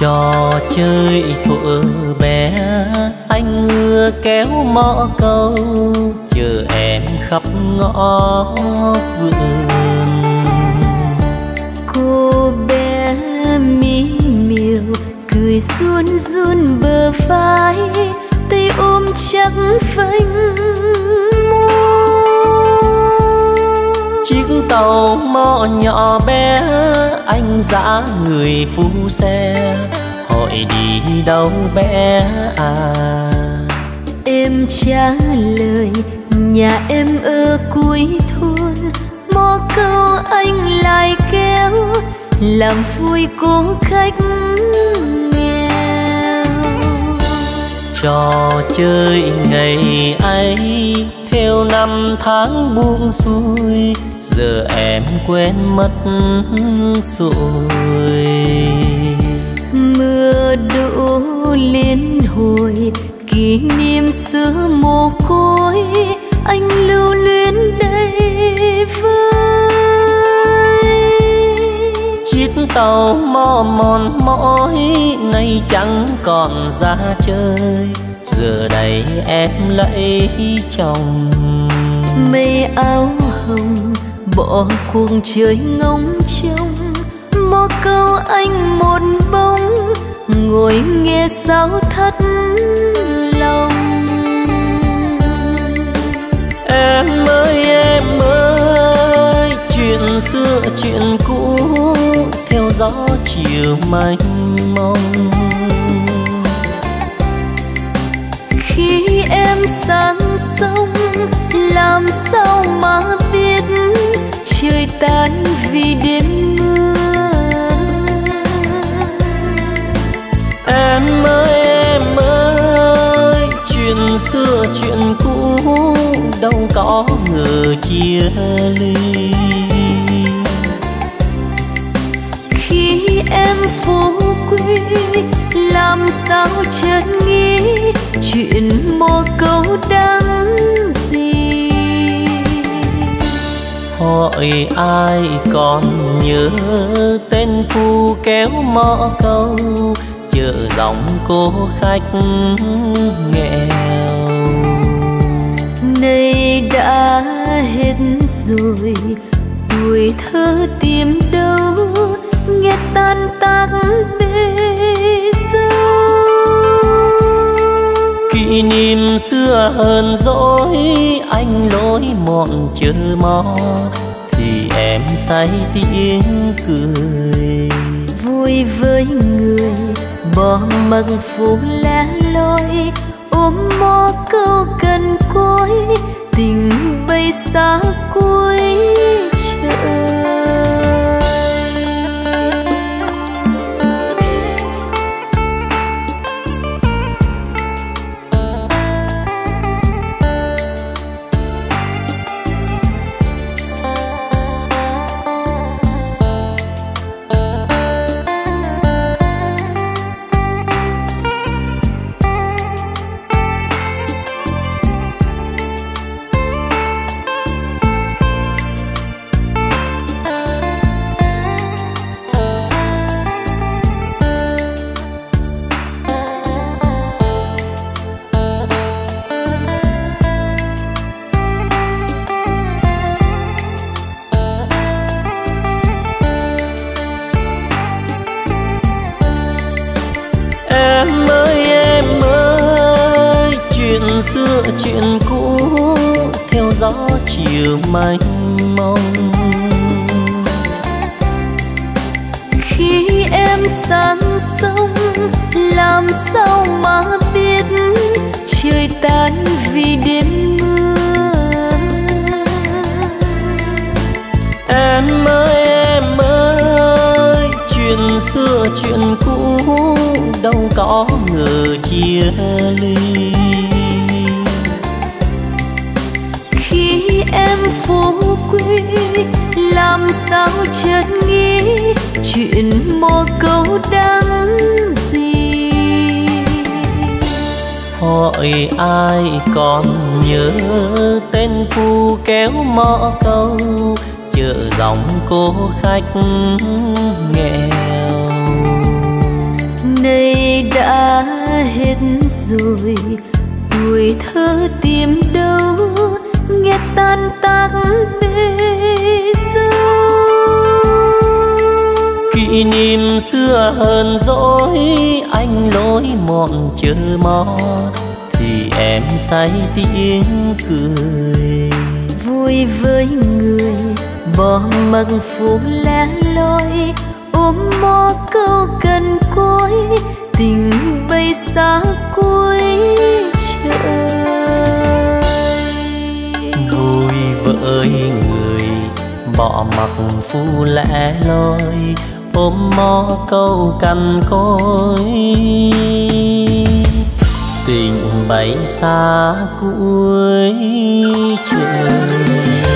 trò chơi thuở bé anh ngựa kéo mõ câu chờ em khắp ngõ vườn. Cô bé mỹ miều cười run run bờ vai, tay ôm chắc phanh môi. Chiếc tàu mõ nhỏ bé anh dã người phu xe, hỏi đi đâu bé à? Em trả lời nhà em ở cuối thôn, mõ câu anh lại kéo làm vui cô khách nghèo. Trò chơi ngày ấy theo năm tháng buông xuôi, giờ em quên mất rồi. Mưa đổ liên hồi kỷ niệm xưa mồ côi, anh lưu luyến đây với chiếc tàu mò mòn mỏi. Nay chẳng còn ra chơi, giờ đây em lấy chồng. Mây áo hồng bỏ cuộc chơi ngóng trông, mõ câu anh một bóng ngồi nghe sao thắt lòng. Em ơi em ơi, chuyện xưa chuyện cũ theo gió chiều mênh mông. Khi em sang sông làm sao mà biết trời tan vì đêm mưa. Em ơi em ơi, chuyện xưa chuyện cũ đâu có ngờ chia ly. Khi em phú quý làm sao chợt nghĩ chuyện mõ câu đáng gì. Hỏi ai còn nhớ tên phu kéo mõ câu chờ dòng cô khách nghèo. Nay đã hết rồi tuổi thơ tìm đâu, nghe tan tác bê dâu. Kỷ niệm xưa hờn dỗi anh lối mòn chờ mò, thì em say tiếng cười vui với người bỏ mặc phố lẻ loi. Ôm mõ câu cần cối tình bay xa cuối trời. Chuyện cũ theo gió chiều mênh mông. Khi em sang sông làm sao mà biết trời tan vì đêm mưa. Em ơi em ơi, chuyện xưa chuyện cũ đâu có ngờ chia ly. Khi em phú quý làm sao chợt nghĩ chuyện mõ câu đáng gì. Hỏi ai còn nhớ tên phu kéo mõ câu chờ dòng cô khách nghèo. đã hết rồi, tuổi thơ tìm đâu nghe tan tác bê dâu. Kỷ niệm xưa hờn dỗi anh lối mòn chờ mò, thì em say tiếng cười vui với người bỏ mặc phố lẻ loi, ôm mò câu cần cối tình bay xa cuối trời. Tôi với người bỏ mặc phố lẻ loi, ôm mò câu cần cối tình bay xa cuối trời.